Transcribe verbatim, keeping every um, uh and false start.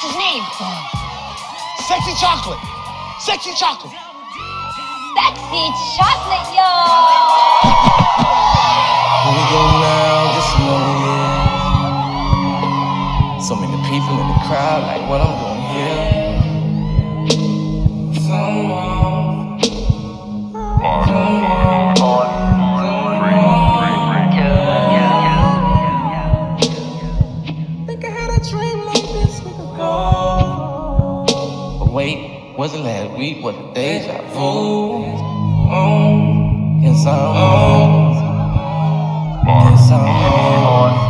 That's his name. Sexy Chocolate. Sexy Chocolate. Sexy Chocolate, yo. Here we go now, just another year. So many people in the crowd, like what I'm doing here. Someone. Someone. Wait, wasn't last week, was a deja vu? Can someone, can someone